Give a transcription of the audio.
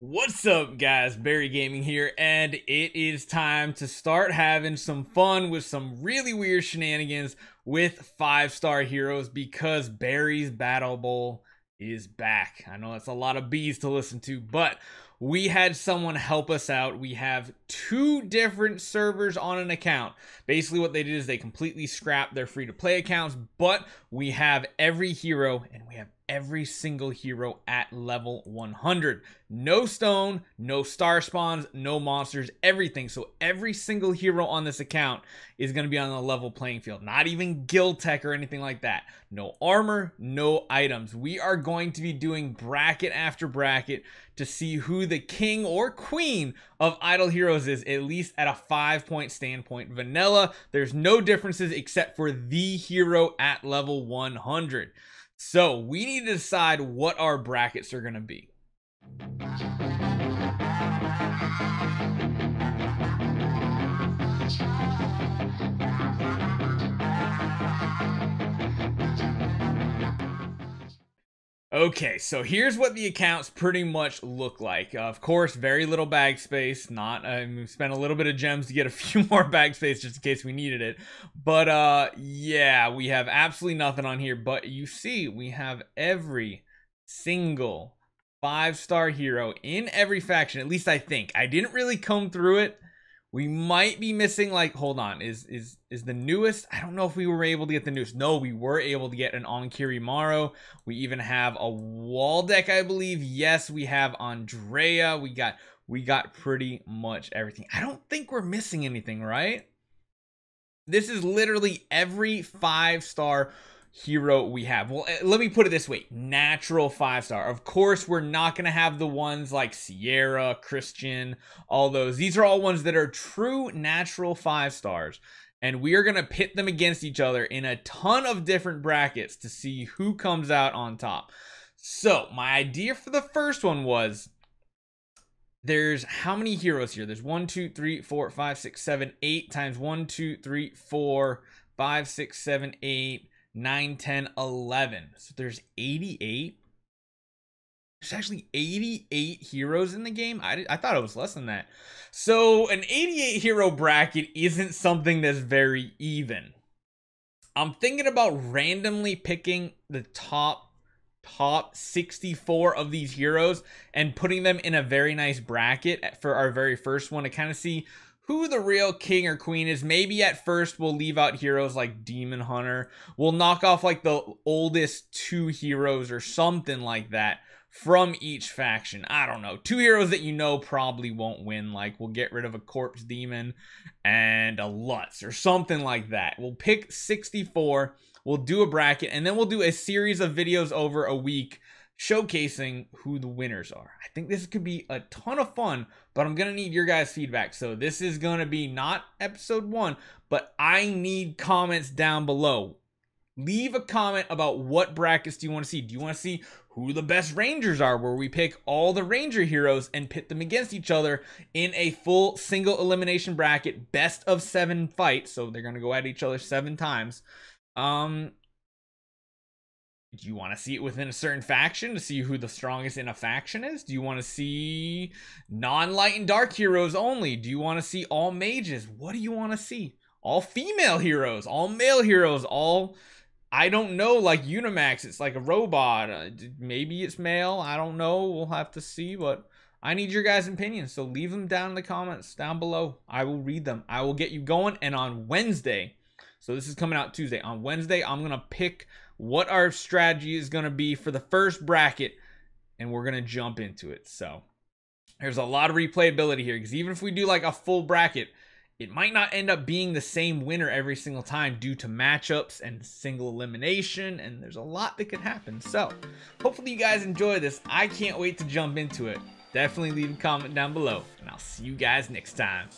What's up guys, Barry Gaming here, and it is time to start having some fun with some really weird shenanigans with 5-star heroes because Barry's Battle Bowl is back. I know that's a lot of B's to listen to, but we had someone help us out. We have two different servers on an account. Basically what they did is they completely scrapped their free-to-play accounts, but we have every hero and we have every single hero at level 100. No stone, no star spawns, no monsters, everything. So every single hero on this account is going to be on a level playing field. Not even Guild Tech or anything like that. No armor, no items. We are going to be doing bracket after bracket to see who the king or queen of Idle Heroes is, at least at a 5-point standpoint. Vanilla, there's no differences except for the hero at level 100. So we need to decide what our brackets are going to be. Okay, so here's what the accounts pretty much look like. Of course, very little bag space. We spent a little bit of gems to get a few more bag space just in case we needed it. But yeah, we have absolutely nothing on here. But you see, we have every single 5-star hero in every faction. At least I think. I didn't really comb through it. We might be missing, like, hold on, is the newest? I don't know if we were able to get the newest. No, we were able to get an Onkirimaro. We even have a wall deck, I believe. Yes, we have Andrea. We got pretty much everything. I don't think we're missing anything, right? This is literally every 5-star hero we have. Well, let me put it this way. Natural 5-star. Of course, we're not going to have the ones like Sierra, Christian, all those. These are all ones that are true natural 5-stars. And we are going to pit them against each other in a ton of different brackets to see who comes out on top. So my idea for the first one was, there's how many heroes here? There's 1, 2, 3, 4, 5, 6, 7, 8 times 1, 2, 3, 4, 5, 6, 7, 8, 9, 10, 11. So there's 88. There's actually 88 heroes in the game. I thought it was less than that. So an 88 hero bracket isn't something that's very even. I'm thinking about randomly picking the top 64 of these heroes and putting them in a very nice bracket for our very first one to kind of see who the real king or queen is. Maybe at first we'll leave out heroes like Demon Hunter. We'll knock off like the oldest 2 heroes or something like that from each faction. I don't know. 2 heroes that you know probably won't win. Like we'll get rid of a Corpse Demon and a Lutz or something like that. We'll pick 64. We'll do a bracket and then we'll do a series of videos over a week showcasing who the winners are. I think this could be a ton of fun, but I'm gonna need your guys' feedback. So this is gonna be not episode 1, but I need comments down below. Leave a comment about what brackets do you want to see. Do you want to see who the best Rangers are, where we pick all the Ranger heroes and pit them against each other in a full single elimination bracket, best of 7 fights? So they're gonna go at each other 7 times. Do you want to see it within a certain faction to see who the strongest in a faction is? Do you want to see non-light and dark heroes only? Do you want to see all mages? What do you want to see? All female heroes, all male heroes, all, I don't know, like Unimax, it's like a robot. Maybe it's male. I don't know. We'll have to see, but I need your guys' opinions. So leave them down in the comments down below. I will read them. I will get you going. And on Wednesday, so this is coming out Tuesday. On Wednesday, I'm going to pick what our strategy is going to be for the first bracket, and we're going to jump into it. So there's a lot of replayability here, because even if we do like a full bracket, it might not end up being the same winner every single time due to matchups and single elimination, and there's a lot that could happen. So hopefully you guys enjoy this. I can't wait to jump into it. Definitely leave a comment down below, and I'll see you guys next time.